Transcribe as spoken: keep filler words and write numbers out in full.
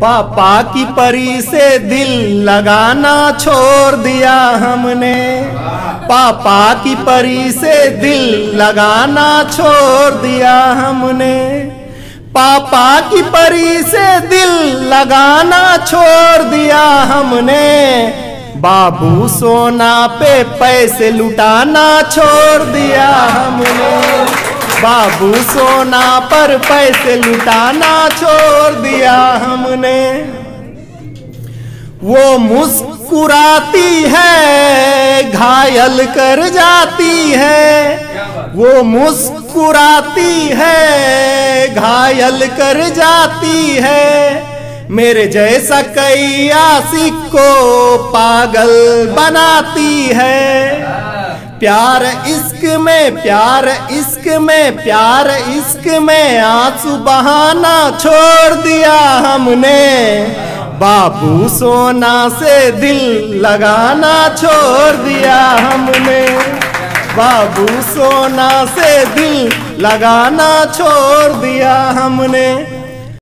पापा की परी से दिल लगाना छोड़ दिया हमने, पापा की परी से दिल लगाना छोड़ दिया हमने, पापा की परी से दिल लगाना छोड़ दिया हमने, बाबू सोना पे पैसे लुटाना छोड़ दिया हमने, बाबू सोना पर पैसे लुटाना छोड़ दिया हमने। वो मुस्कुराती है घायल कर जाती है, वो मुस्कुराती है घायल कर जाती है, मेरे जैसा कई आशिक को पागल बनाती है। प्यार इश्क में प्यार इश्क में प्यार इश्क में आंसू बहाना छोड़ दिया हमने, बाबू सोना से दिल लगाना छोड़ दिया हमने, बाबू सोना से दिल लगाना छोड़ दिया हमने।